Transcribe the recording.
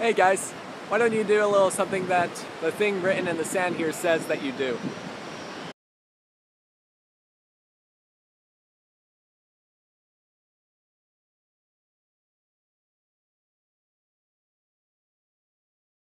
Hey guys, why don't you do a little something that the thing written in the sand here says that you do?